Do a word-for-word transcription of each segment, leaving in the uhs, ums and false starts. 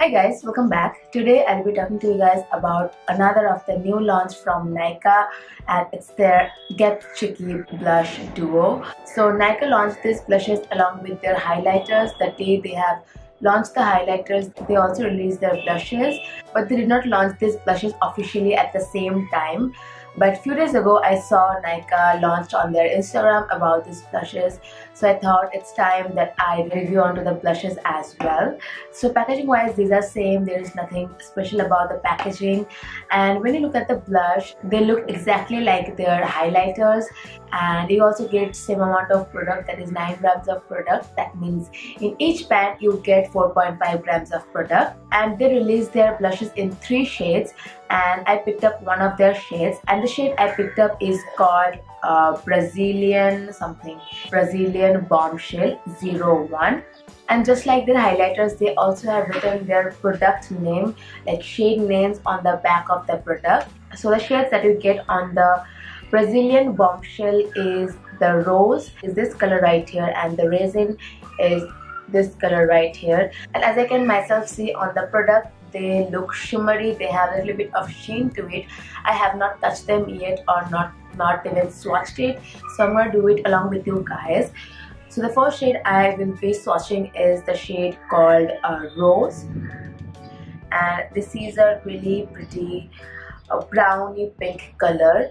Hi guys, welcome back. Today I'll be talking to you guys about another of the new launch from Nykaa, and it's their Get Cheeky blush duo. So Nykaa launched these blushes along with their highlighters. The day they have launched the highlighters, they also released their blushes, but they did not launch these blushes officially at the same time. But a few days ago, I saw Nykaa launched on their Instagram about these blushes, so I thought it's time that I review onto the blushes as well. So packaging wise, these are same. There is nothing special about the packaging, and when you look at the blush, they look exactly like their highlighters, and you also get same amount of product, that is nine grams of product. That means in each pan you get four point five grams of product, and they release their blushes in three shades, and I picked up one of their shades, and the shade I picked up is called uh, Brazilian something, Brazilian Bombshell zero one. And just like their highlighters, they also have written their product name, like shade names, on the back of the product. So the shades that you get on the Brazilian Bombshell is the rose, is this color right here, and the resin is this color right here. And as I can myself see on the product, they look shimmery, they have a little bit of sheen to it. I have not touched them yet or not, not even swatched it, so I'm going to do it along with you guys. So the first shade I will be swatching is the shade called uh, Rose, and this is a really pretty uh, browny pink color,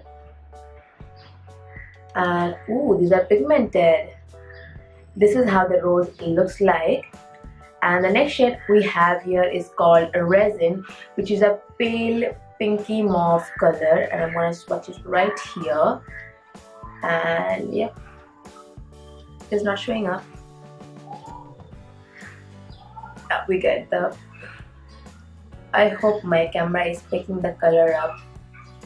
and ooh, these are pigmented. This is how the rose looks like. And the next shade we have here is called Resin, which is a pale pinky mauve color, and I'm going to swatch it right here. And yeah, it's not showing up. Yeah, we get the, I hope my camera is picking the color up.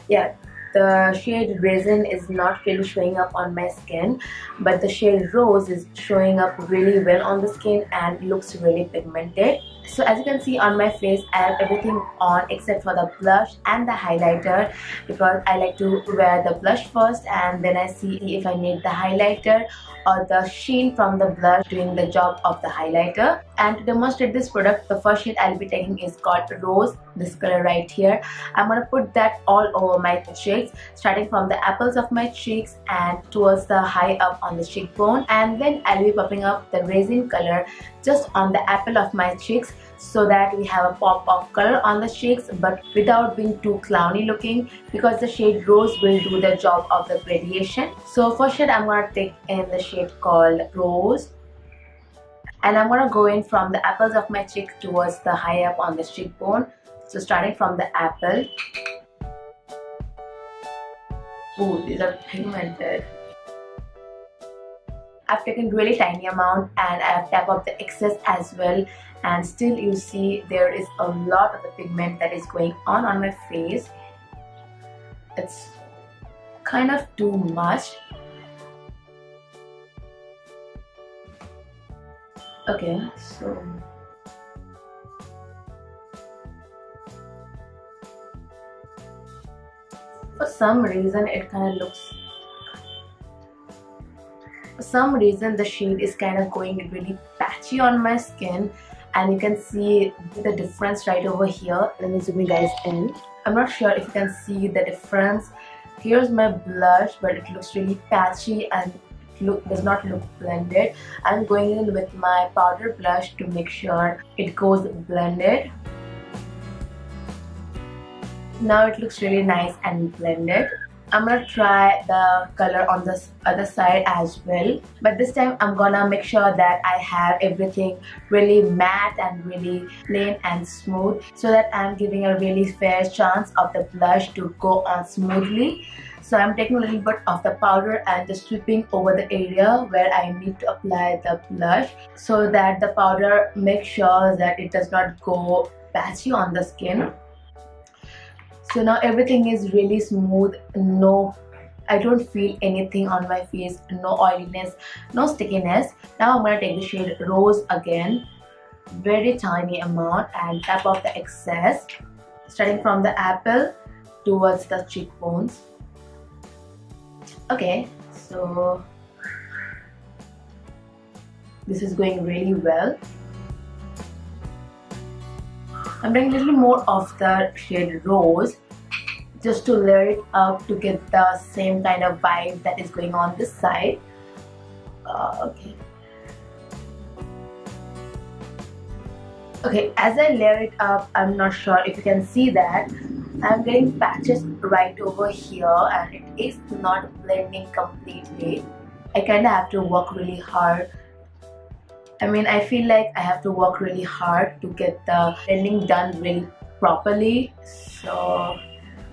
Yeah, the shade Resin is not really showing up on my skin, but the shade Rose is showing up really well on the skin and looks really pigmented. So as you can see on my face, I have everything on except for the blush and the highlighter, because I like to wear the blush first and then I see if I need the highlighter or the sheen from the blush doing the job of the highlighter. And to demonstrate this product, the first shade I'll be taking is called Rose, this color right here. I'm gonna put that all over my cheeks, starting from the apples of my cheeks and towards the high up on the cheekbone, and then I'll be popping up the resin color just on the apple of my cheeks, so that we have a pop of color on the cheeks but without being too clowny looking, because the shade Rose will do the job of the gradation. So first shade I'm going to take in the shade called Rose, and I'm going to go in from the apples of my cheek towards the high up on the cheekbone. So starting from the apple. Ooh, these are pigmented. I've taken really tiny amount and I've tapped up the excess as well, and still you see there is a lot of the pigment that is going on on my face. It's kind of too much. Okay, so for some reason it kind of looks For some reason the shade is kind of going really patchy on my skin, and you can see the difference right over here. Let me zoom you guys in. I'm not sure if you can see the difference. Here's my blush, but it looks really patchy and look does not look blended. I'm going in with my powder blush to make sure it goes blended. Now it looks really nice and blended. I'm gonna try the color on this other side as well, but this time I'm gonna make sure that I have everything really matte and really plain and smooth, so that I'm giving a really fair chance of the blush to go on smoothly. So I'm taking a little bit of the powder and just sweeping over the area where I need to apply the blush, so that the powder makes sure that it does not go patchy on the skin. So now everything is really smooth. No, I don't feel anything on my face, no oiliness, no stickiness. Now I'm gonna take the shade Rose again, very tiny amount, and tap off the excess, starting from the apple towards the cheekbones. Okay, so this is going really well. I'm doing a little more of the shade Rose just to layer it up to get the same kind of vibe that is going on this side. Uh, okay. Okay, as I layer it up, I'm not sure if you can see that. I'm getting patches right over here and it is not blending completely. I kind of have to work really hard. I mean, I feel like I have to work really hard to get the blending done really properly. So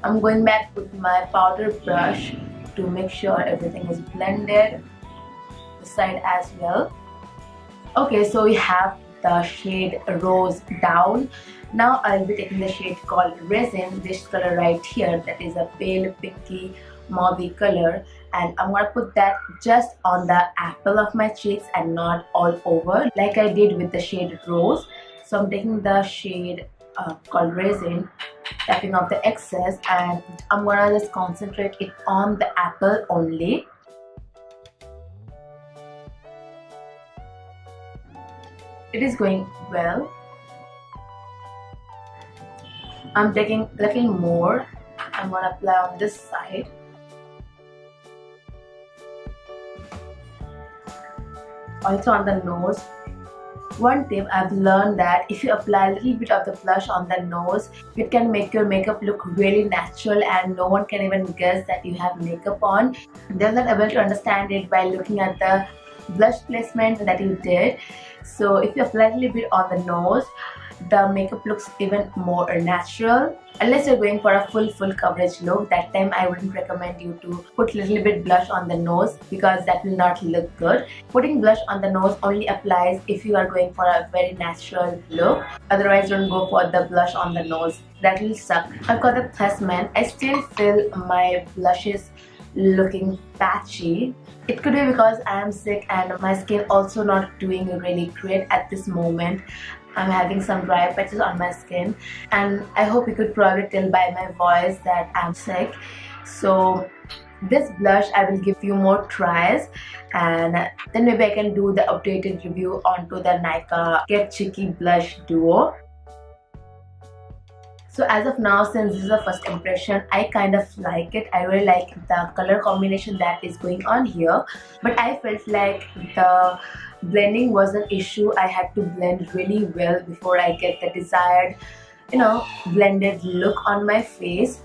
I'm going back with my powder brush to make sure everything is blended. This side as well. Okay, so we have the shade Rose down. Now I'll be taking the shade called Resin, this color right here, that is a pale pinky mauvey color, and I'm gonna put that just on the apple of my cheeks and not all over like I did with the shade Rose. So I'm taking the shade uh, called Resin, tapping off the excess, and I'm gonna just concentrate it on the apple only. It is going well. I'm taking a little more. I'm gonna apply on this side. Also on the nose. One tip I've learned that if you apply a little bit of the blush on the nose, it can make your makeup look really natural and no one can even guess that you have makeup on. They're not able to understand it by looking at the blush placement that you did. So if you apply a little bit on the nose, the makeup looks even more natural. Unless you're going for a full full coverage look, that time I wouldn't recommend you to put a little bit blush on the nose because that will not look good. Putting blush on the nose only applies if you are going for a very natural look. Otherwise, don't go for the blush on the nose. That will suck. I've got a placement. I still feel my blushes looking patchy. It could be because I am sick and my skin also not doing really great at this moment. I'm having some dry patches on my skin and I hope you could probably tell by my voice that I'm sick. So this blush I will give you more tries and then maybe I can do the updated review onto the Nykaa Get Cheeky Blush Duo. So as of now, since this is the first impression, I kind of like it. I really like the color combination that is going on here. But I felt like the blending was an issue. I had to blend really well before I get the desired, you know, blended look on my face.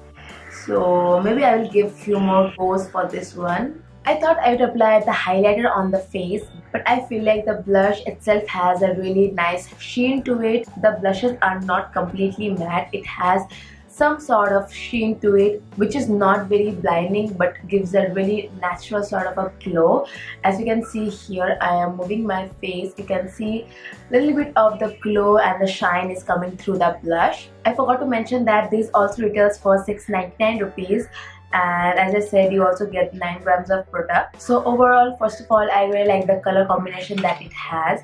So maybe I will give a few more goes for this one. I thought I would apply the highlighter on the face, but I feel like the blush itself has a really nice sheen to it. The blushes are not completely matte. It has some sort of sheen to it, which is not very blinding but gives a really natural sort of a glow. As you can see here, I am moving my face. You can see a little bit of the glow and the shine is coming through the blush. I forgot to mention that this also retails for six ninety-nine rupees. And as I said, you also get nine grams of product. So overall, first of all, I really like the color combination that it has.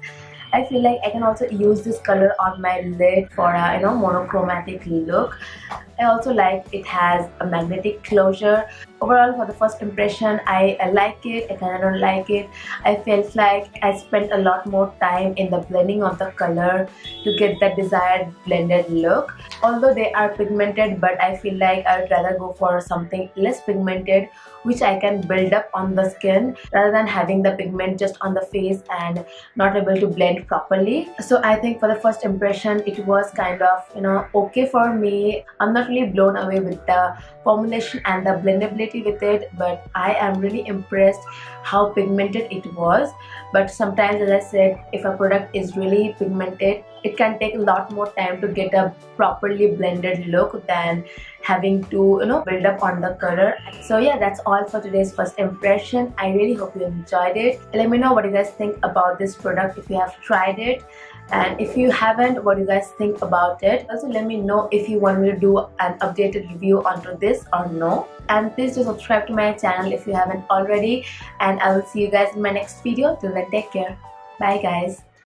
I feel like I can also use this color on my lid for a, you know, monochromatic look. I also like it has a magnetic closure. Overall, for the first impression, I, I like it. I kind of don't like it. I felt like I spent a lot more time in the blending of the color to get the desired blended look. Although they are pigmented, but I feel like I would rather go for something less pigmented, which I can build up on the skin rather than having the pigment just on the face and not able to blend properly. So I think for the first impression, it was kind of, you know, okay for me. I'm not really blown away with the formulation and the blendability with it, but I am really impressed how pigmented it was. But sometimes, as I said, if a product is really pigmented, it can take a lot more time to get a properly blended look than having to, you know, build up on the color. So yeah, that's all for today's first impression. I really hope you enjoyed it. Let me know what you guys think about this product if you have tried it. And if you haven't, what do you guys think about it? Also, let me know if you want me to do an updated review onto this or no. And please do subscribe to my channel if you haven't already. And I will see you guys in my next video. Till then, take care. Bye guys.